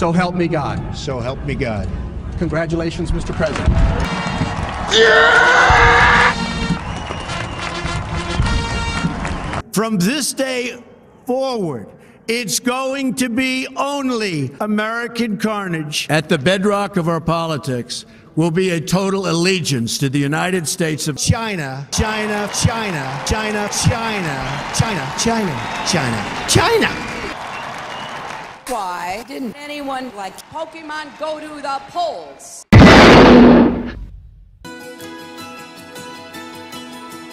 So help me God. So help me God. Congratulations, Mr. President. Yeah! From this day forward, it's going to be only American carnage. At the bedrock of our politics will be a total allegiance to the United States of China, China, China, China, China, China, China, China, China. Why didn't anyone like Pokemon go to the polls?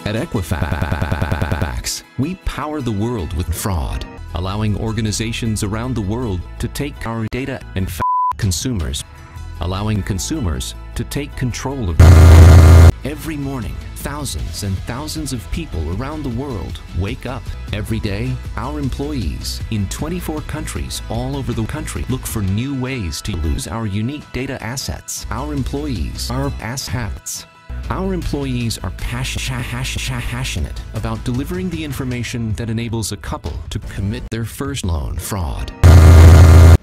At Equifax, we power the world with fraud, allowing organizations around the world to take our data and consumers, allowing consumers to take control of it. Every morning, thousands and thousands of people around the world wake up. Every day, our employees in 24 countries all over the country look for new ways to use our unique data assets. Our employees are asshats. Our employees are passionate about delivering the information that enables a couple to commit their first loan fraud.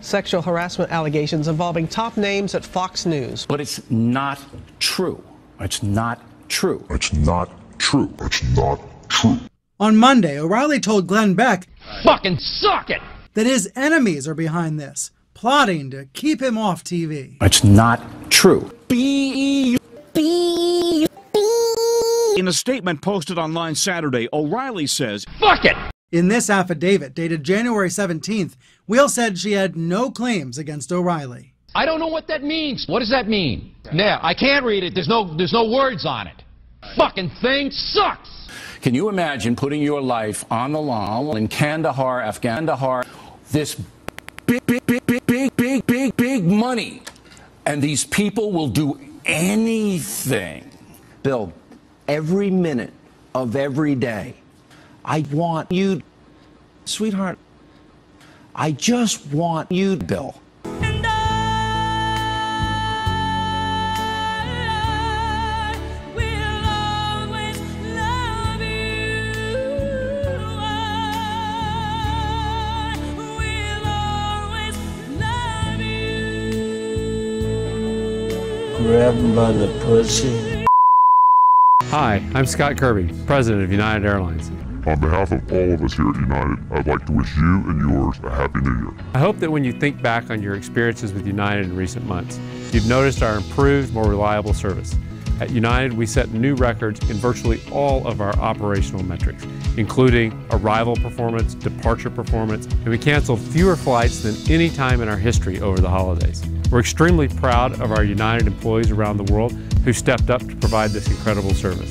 Sexual harassment allegations involving top names at Fox News. But it's not true. It's not true. It's not true. It's not true. On Monday, O'Reilly told Glenn Beck, "Fucking suck it," that his enemies are behind this, plotting to keep him off TV. It's not true. In a statement posted online Saturday, O'Reilly says, "Fuck it!" In this affidavit, dated January 17th, Weil said she had no claims against O'Reilly. I don't know what that means. What does that mean? Now, I can't read it. There's no words on it. Fucking thing sucks! Can you imagine putting your life on the line in Kandahar, Afghanistan? This big money. And these people will do anything. Bill, every minute of every day, I want you, sweetheart, I just want you, Bill. And I will always love you. I will always love you. Grab him by the pussy. Hi, I'm Scott Kirby, President of United Airlines. On behalf of all of us here at United, I'd like to wish you and yours a Happy New Year. I hope that when you think back on your experiences with United in recent months, you've noticed our improved, more reliable service. At United, we set new records in virtually all of our operational metrics, including arrival performance, departure performance, and we canceled fewer flights than any time in our history over the holidays. We're extremely proud of our United employees around the world who stepped up to provide this incredible service.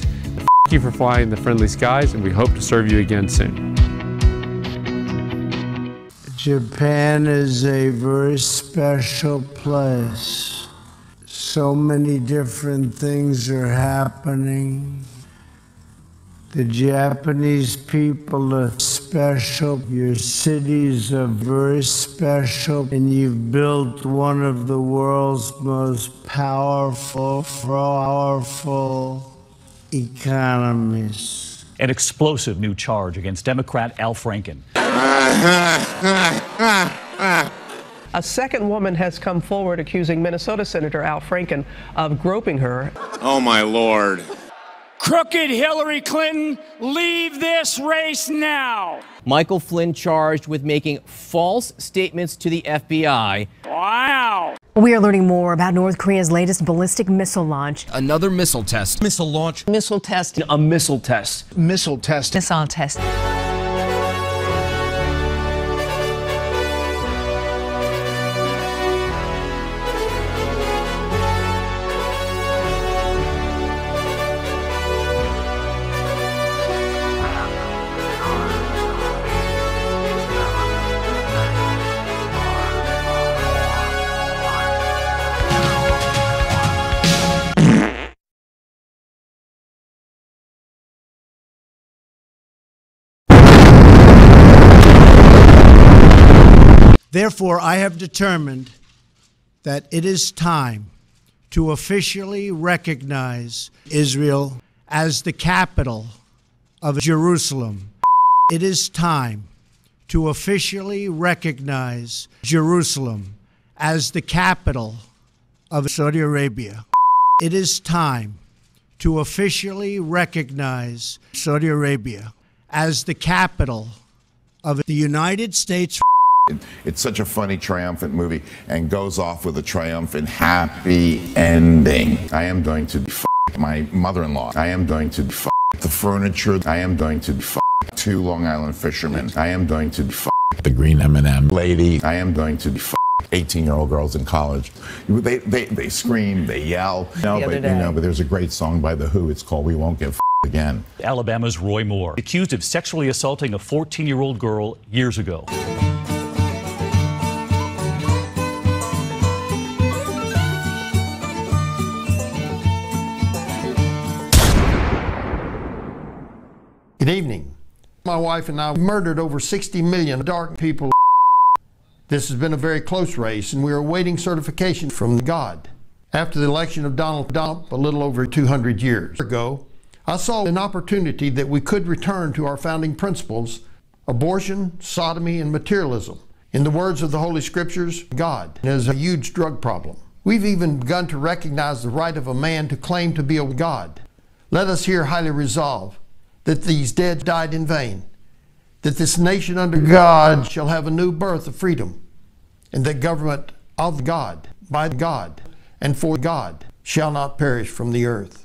Thank you for flying the friendly skies, and we hope to serve you again soon. Japan is a very special place. So many different things are happening. The Japanese people are special. Your cities are very special, and you've built one of the world's most powerful economies. An explosive new charge against Democrat Al Franken. A second woman has come forward accusing Minnesota Senator Al Franken of groping her. Oh, my Lord. Crooked Hillary Clinton, leave this race now. Michael Flynn charged with making false statements to the FBI. Wow. We are learning more about North Korea's latest ballistic missile launch. Another missile test. Missile launch. Missile test. A missile test. Missile test. Missile test. Therefore, I have determined that it is time to officially recognize Israel as the capital of Jerusalem. It is time to officially recognize Jerusalem as the capital of Saudi Arabia. It is time to officially recognize Saudi Arabia as the capital of the United States. It's such a funny, triumphant movie and goes off with a triumphant, happy ending. I am going to f*** my mother-in-law. I am going to f*** the furniture. I am going to f*** two Long Island fishermen. I am going to f*** the green M&M lady. I am going to f*** 18-year-old girls in college. They scream, they yell. No, but, but there's a great song by The Who. It's called We Won't Give a Again. Alabama's Roy Moore, accused of sexually assaulting a 14-year-old girl years ago. Good evening. My wife and I murdered over 60 million dark people. This has been a very close race, and we are awaiting certification from God. After the election of Donald Trump a little over 200 years ago, I saw an opportunity that we could return to our founding principles: abortion, sodomy, and materialism. In the words of the Holy Scriptures, God is a huge drug problem. We've even begun to recognize the right of a man to claim to be a god. Let us here highly resolve that these dead died in vain, that this nation under God shall have a new birth of freedom, and that government of God, by God, and for God shall not perish from the earth.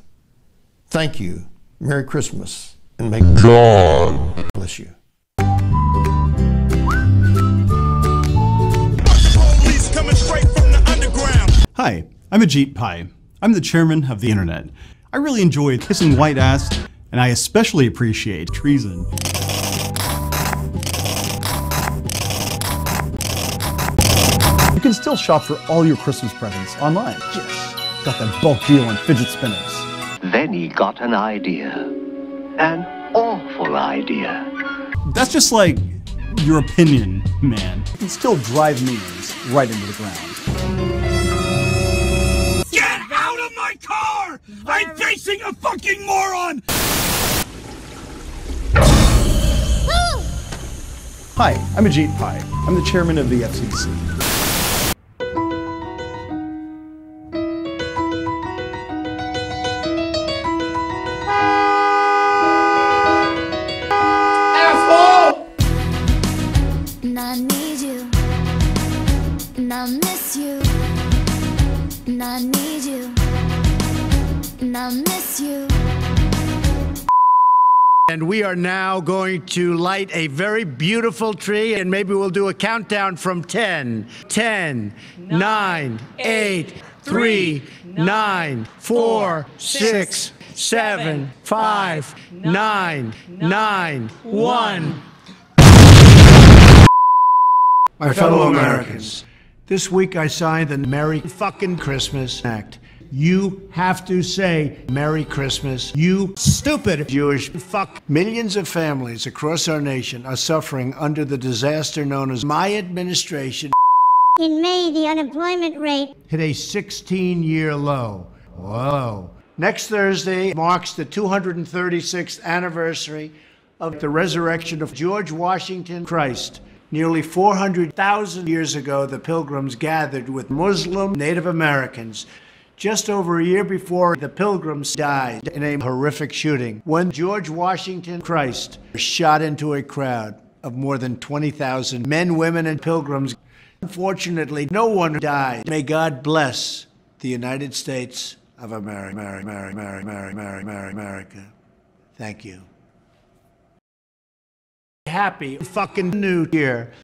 Thank you. Merry Christmas, and may God bless you. Hi, I'm Ajit Pai. I'm the chairman of the internet. I really enjoy kissing white ass, and I especially appreciate treason. You can still shop for all your Christmas presents online. Yes, got that bulk deal on fidget spinners. Then he got an idea. An awful idea. That's just like your opinion, man. You can still drive memes right into the ground. Get out of my car! I'm facing a fucking moron! Hi, I'm Ajit Pai. I'm the chairman of the FCC. Asshole! And I need you. And I miss you. And I need you. And I miss you. And we are now going to light a very beautiful tree, and maybe we'll do a countdown from 10, 9, 8, 3, 9, 4, 6, 7, 5, 9, 9, 1. My fellow Americans, this week I signed the Merry Fucking Christmas Act. You have to say Merry Christmas, you stupid Jewish fuck. Millions of families across our nation are suffering under the disaster known as my administration. In May, the unemployment rate hit a 16-year low. Whoa. Next Thursday marks the 236th anniversary of the resurrection of George Washington Christ. Nearly 400,000 years ago, the Pilgrims gathered with Muslim Native Americans. Just over a year before, the Pilgrims died in a horrific shooting when George Washington Christ shot into a crowd of more than 20,000 men, women, and pilgrims. Unfortunately, no one died. May God bless the United States of America. America. Thank you. Happy fucking New Year.